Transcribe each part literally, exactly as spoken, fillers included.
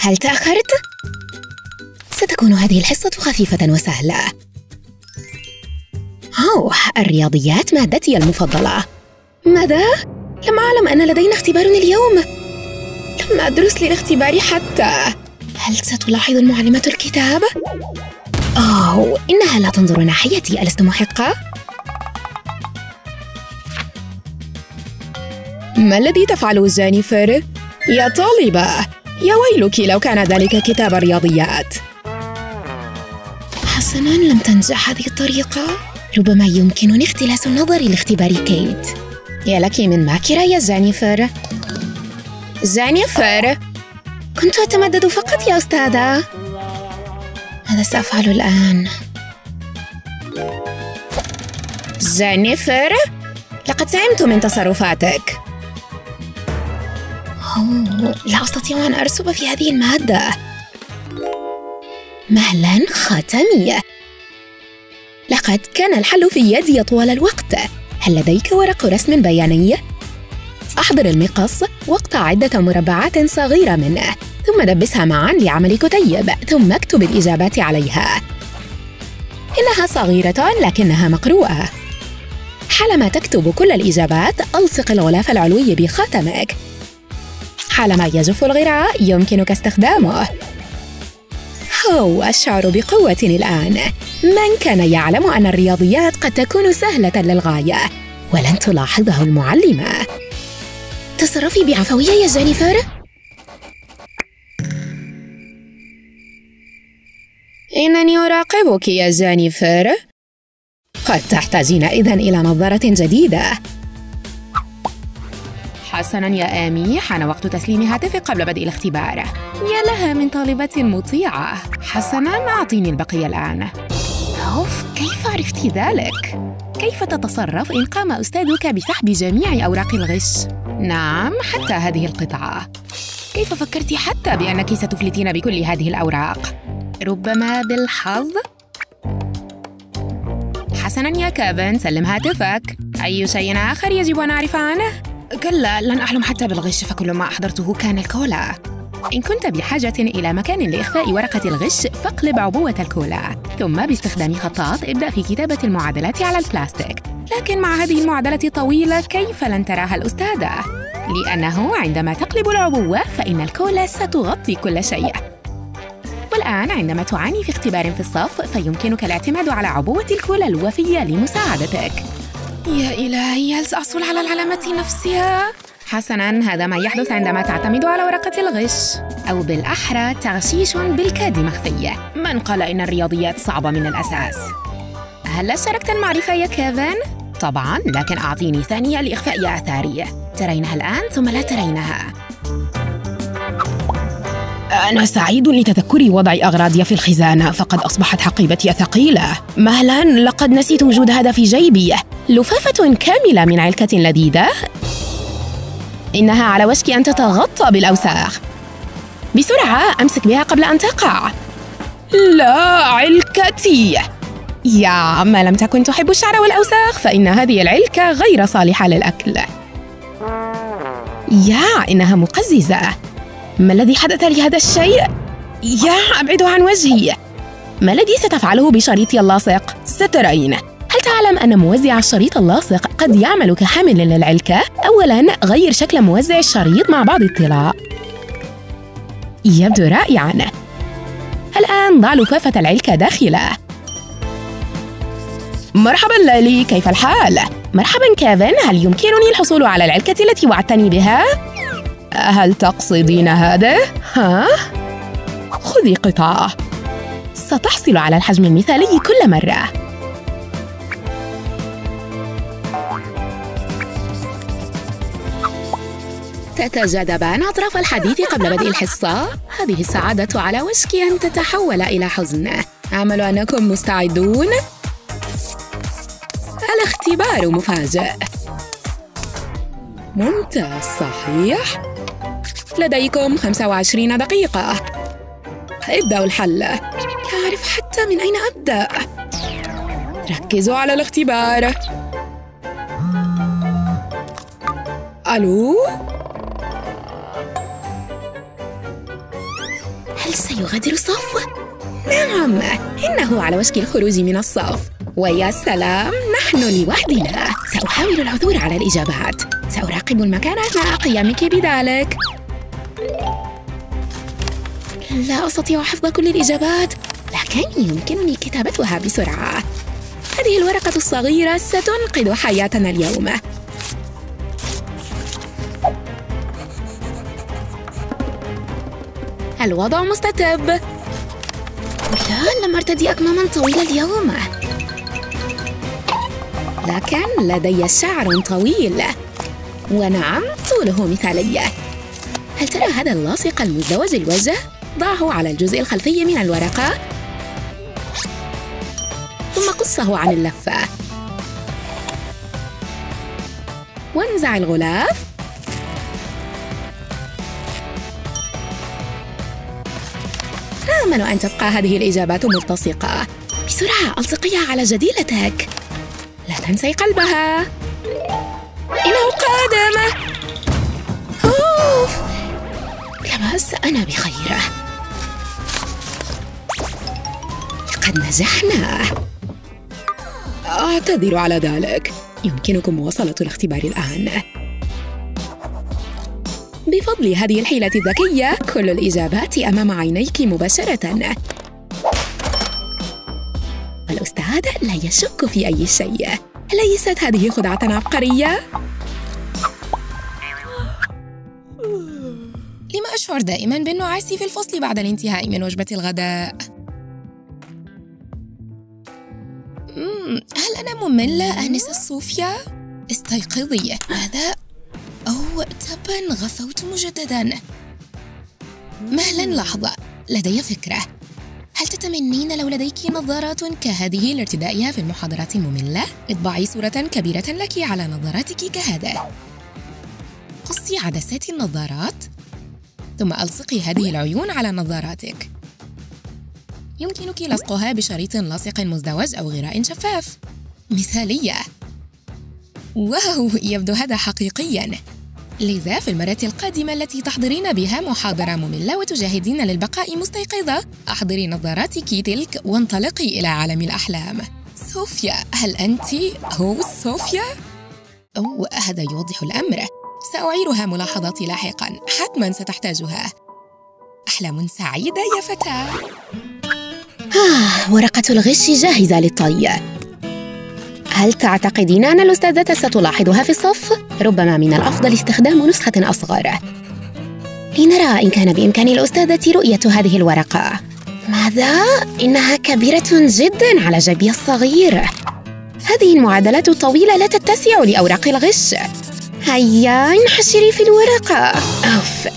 هل تأخرت؟ ستكون هذه الحصة خفيفة وسهلة. أوه، الرياضيات مادتي المفضلة. ماذا؟ لم أعلم أن لدينا اختبار اليوم. لم أدرس للاختبار حتى. هل ستلاحظ المعلمة الكتاب؟ أوه، إنها لا تنظر ناحيتي، ألست محقة؟ ما الذي تفعله جينيفر؟ يا طالبة، يا ويلك لو كان ذلك كتاب رياضيات. حسناً، لم تنجح هذه الطريقة. ربما يمكنني اختلاس النظر لاختبار كيت. يا لك من ماكرة يا جينيفر. جينيفر، كنت أتمدد فقط يا أستاذة. ماذا سأفعل الآن؟ جينيفر، لقد سئمت من تصرفاتك. أوه، لا أستطيع أن أرسب في هذه المادة. مهلا خاتمي. لقد كان الحل في يدي طوال الوقت. هل لديك ورق رسم بياني؟ أحضر المقص واقطع عدة مربعات صغيرة منه، ثم دبسها معا لعمل كتيب، ثم اكتب الإجابات عليها. إنها صغيرة لكنها مقروءة. حالما تكتب كل الإجابات، ألصق الغلاف العلوي بخاتمك. حالما يجف الغراء، يمكنك استخدامه. هو أشعر بقوة الآن. من كان يعلم أن الرياضيات قد تكون سهلة للغاية؟ ولن تلاحظه المعلمة. تصرفي بعفوية يا جينيفر. إنني أراقبك يا جينيفر. قد تحتاجين إذن إلى نظارة جديدة. حسناً يا آمي، حان وقت تسليم هاتفك قبل بدء الاختبار. يا لها من طالبة مطيعة. حسناً، أعطيني البقية الآن. أوف، كيف عرفت ذلك؟ كيف تتصرف إن قام أستاذك بسحب جميع أوراق الغش؟ نعم، حتى هذه القطعة. كيف فكرت حتى بأنك ستفلتين بكل هذه الأوراق؟ ربما بالحظ؟ حسناً يا كيفن، سلم هاتفك. أي شيء آخر يجب أن أعرف عنه؟ كلا، لن أحلم حتى بالغش، فكل ما أحضرته كان الكولا. إن كنت بحاجة إلى مكان لإخفاء ورقة الغش، فاقلب عبوة الكولا، ثم باستخدام خطاط ابدأ في كتابة المعادلات على البلاستيك. لكن مع هذه المعادلة الطويلة، كيف لن تراها الأستاذة؟ لأنه عندما تقلب العبوة، فإن الكولا ستغطي كل شيء. والآن عندما تعاني في اختبار في الصف، فيمكنك الاعتماد على عبوة الكولا الوفية لمساعدتك. يا إلهي، هل سأحصل على العلامة نفسها؟ حسناً، هذا ما يحدث عندما تعتمد على ورقة الغش، أو بالأحرى تغشيش بالكاد مخفي. من قال إن الرياضيات صعبة من الأساس؟ هلا شاركت المعرفة يا كيفن؟ طبعاً، لكن أعطيني ثانية لإخفاء آثاري. ترينها الآن ثم لا ترينها. أنا سعيد لتذكر وضع أغراضي في الخزانة، فقد أصبحت حقيبتي ثقيلة. مهلاً، لقد نسيت وجود هذا في جيبي. لفافة كاملة من علكة لذيذة. إنها على وشك أن تتغطى بالأوساخ. بسرعة، أمسك بها قبل أن تقع. لا، علكتي! يا، ما لم تكن تحب الشعر والأوساخ، فإن هذه العلكة غير صالحة للأكل. يا، إنها مقززة. ما الذي حدث لهذا الشيء؟ يا، أبعده عن وجهي. ما الذي ستفعله بشريطي اللاصق؟ سترين. هل تعلم أن موزع الشريط اللاصق قد يعمل كحامل للعلكة؟ أولاً، غير شكل موزع الشريط مع بعض الطلاء. يبدو رائعاً. الآن ضع لفافة العلكة داخله. مرحباً لالي، كيف الحال؟ مرحباً كيفن، هل يمكنني الحصول على العلكة التي وعدتني بها؟ هل تقصدين هذا؟ ها؟ خذي قطعة. ستحصل على الحجم المثالي كل مرة. تتجاذبان أطراف الحديث قبل بدء الحصة. هذه السعادة على وشك أن تتحول إلى حزن. أمل أنكم مستعدون؟ الاختبار مفاجئ. ممتاز، صحيح. لديكم خمسة وعشرين دقيقة. ابدأوا الحل. لا أعرف حتى من أين أبدأ. ركزوا على الاختبار. ألو؟ هل سيغادر الصف؟ نعم، إنه على وشك الخروج من الصف. ويا سلام، نحن لوحدنا. سأحاول العثور على الإجابات. سأراقب المكان أثناء قيامك بذلك. لا أستطيع حفظ كل الإجابات، لكن يمكنني كتابتها بسرعة. هذه الورقة الصغيرة ستنقذ حياتنا اليوم. الوضع مستتب. لا، لم أرتدي أكماماً طويلة اليوم، لكن لدي شعر طويل. ونعم، طوله مثالي. هل ترى هذا اللاصق المزدوج الوجه؟ ضعه على الجزء الخلفي من الورقة، ثم قصه عن اللفة، وانزع الغلاف. آمل أن تبقى هذه الإجابات ملتصقة. بسرعة، ألصقيها على جديلتك. لا تنسي قلبها. إنه قادم. أوف، لا بأس، أنا بخير. لقد نجحنا. أعتذر على ذلك. يمكنكم مواصلة الاختبار الآن. بفضل هذه الحيلة الذكية، كل الإجابات أمام عينيك مباشرة. الأستاذ لا يشك في أي شيء. ليست هذه خدعة عبقرية؟ لما أشعر دائماً بالنعاس في الفصل بعد الانتهاء من وجبة الغداء؟ هل أنا مملة آنسة صوفيا؟ استيقظي. ماذا؟ أو تباً، غفوت مجدداً. مهلاً، لحظة، لدي فكرة. هل تتمنين لو لديك نظارات كهذه لارتدائها في المحاضرات المملة؟ اطبعي صورة كبيرة لك على نظاراتك كهذا. قصي عدسات النظارات، ثم ألصقي هذه العيون على نظاراتك. يمكنك لصقها بشريط لاصق مزدوج أو غراء شفاف. مثالية! واو، يبدو هذا حقيقياً. لذا في المرة القادمة التي تحضرين بها محاضرة مملة وتجاهدين للبقاء مستيقظة، أحضري نظاراتك تلك وانطلقي إلى عالم الأحلام. صوفيا، هل أنت هو صوفيا؟ أو هذا يوضح الأمر. سأعيرها ملاحظاتي لاحقاً، حتماً ستحتاجها. أحلام سعيدة يا فتاة. آه، ورقة الغش جاهزة للطي. هل تعتقدين أن الأستاذة ستلاحظها في الصف؟ ربما من الأفضل استخدام نسخة أصغر. لنرى إن كان بإمكان الأستاذة رؤية هذه الورقة. ماذا؟ إنها كبيرة جداً على جيبي الصغير. هذه المعادلات الطويلة لا تتسع لأوراق الغش. هيا، انحشري في الورقة. أوف،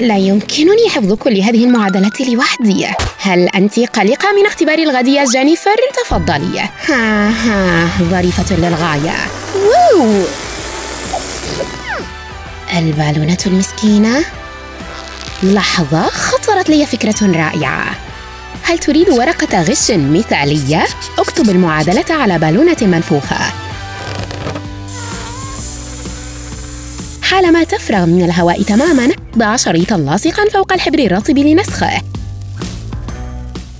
لا يمكنني حفظ كل هذه المعادلات لوحدي. هل أنت قلقة من اختبار الغد يا جينيفر؟ تفضلي. ها ها، ظريفة للغاية. واو، البالونة المسكينة. لحظة، خطرت لي فكرة رائعة. هل تريد ورقة غش مثالية؟ اكتب المعادلة على بالونة منفوخة. حالما تفرغ من الهواء تماماً، ضع شريطاً لاصقاً فوق الحبر الرطب لنسخه،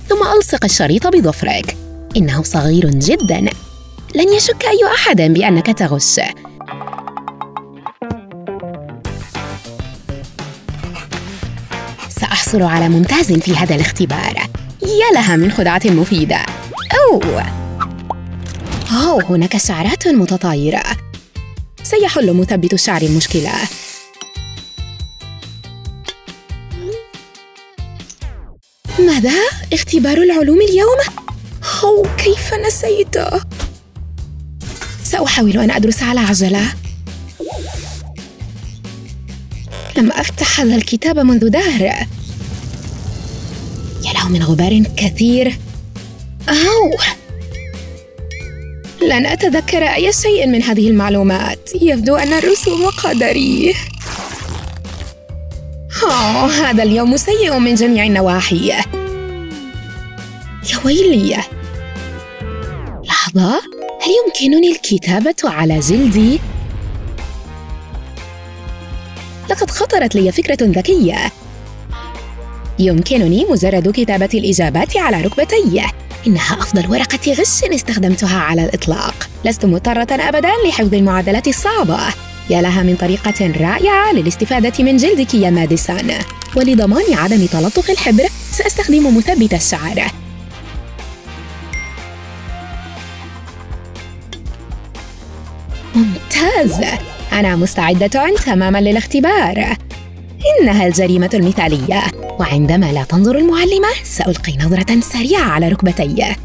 ثم ألصق الشريط بظفرك. إنه صغير جداً، لن يشك أي أحد بأنك تغش. سأحصل على ممتاز في هذا الاختبار. يا لها من خدعة مفيدة. أوه، أوه، هناك شعرات متطايرة. سيحل مثبت الشعر المشكلة. ماذا؟ اختبار العلوم اليوم؟ أو كيف نسيته؟ سأحاول أن أدرس على عجلة. لم أفتح هذا الكتاب منذ دهر. يا له من غبار كثير. أو لن أتذكر أي شيء من هذه المعلومات. يبدو أن الرسوم قدري. أوه، هذا اليوم سيء من جميع النواحي. يا ويلي. لحظة، هل يمكنني الكتابة على جلدي؟ لقد خطرت لي فكرة ذكية. يمكنني مجرد كتابة الإجابات على ركبتي. إنها أفضل ورقة غش استخدمتها على الإطلاق. لست مضطرة أبداً لحفظ المعادلات الصعبة. يا لها من طريقة رائعة للاستفادة من جلدك يا ماديسون. ولضمان عدم تلطخ الحبر سأستخدم مثبت الشعر. ممتاز! أنا مستعدة تماماً للاختبار. إنها الجريمة المثالية. وعندما لا تنظر المعلمة سألقي نظرة سريعة على ركبتي.